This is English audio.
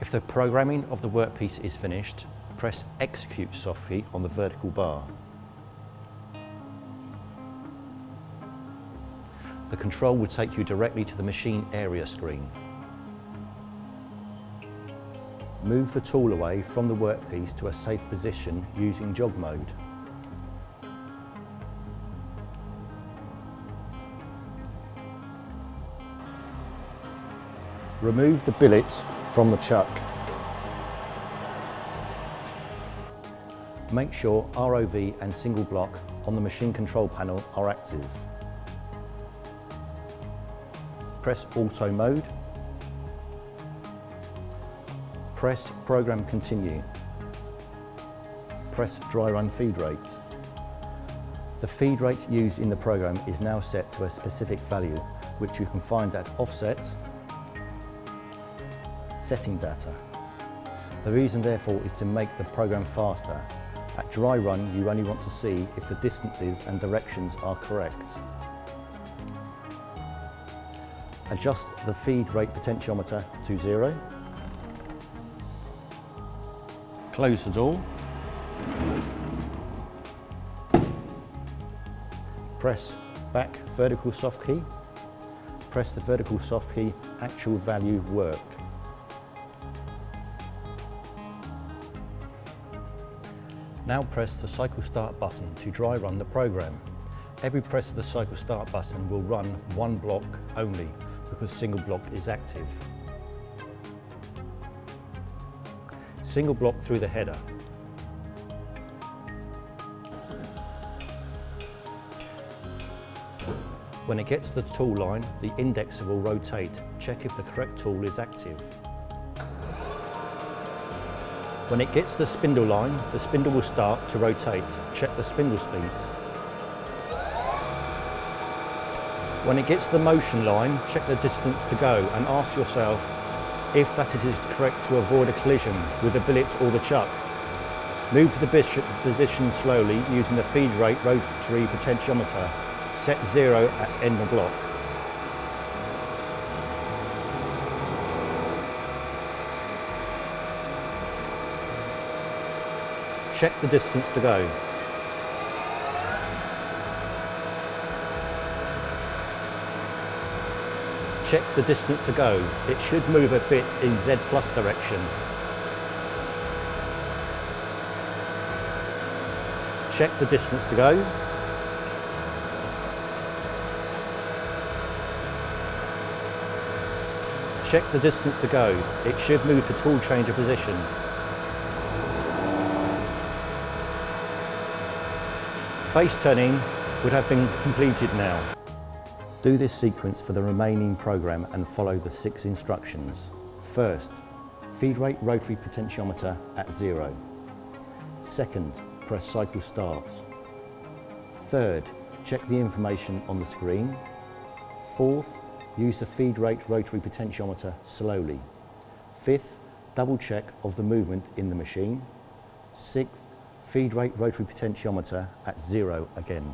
If the programming of the workpiece is finished, press Execute softly on the vertical bar. The control will take you directly to the machine area screen. Move the tool away from the workpiece to a safe position using jog mode. Remove the billets from the chuck. Make sure ROV and single block on the machine control panel are active. Press Auto Mode. Press Program Continue. Press Dry Run Feed Rate. The feed rate used in the program is now set to a specific value, which you can find at Offset, Setting Data. The reason therefore is to make the program faster. At dry run, you only want to see if the distances and directions are correct. Adjust the feed rate potentiometer to 0. Close the door. Press back vertical soft key. Press the vertical soft key actual value work. Now press the cycle start button to dry run the program. Every press of the cycle start button will run one block only, because single block is active. Single block through the header. When it gets to the tool line, the indexer will rotate. Check if the correct tool is active. When it gets to the spindle line, the spindle will start to rotate. Check the spindle speed. When it gets to the motion line, check the distance to go and ask yourself if that is correct to avoid a collision with the billet or the chuck. Move to the position slowly using the feed rate rotary potentiometer. Set 0 at end of block. Check the distance to go. Check the distance to go. It should move a bit in Z+ direction. Check the distance to go. Check the distance to go. It should move the tool changer position. Face turning would have been completed now. Do this sequence for the remaining program and follow the 6 instructions. First, feed rate rotary potentiometer at 0. Second, press cycle start. Third, check the information on the screen. Fourth, use the feed rate rotary potentiometer slowly. Fifth, double check of the movement in the machine. Sixth, feed rate rotary potentiometer at 0 again.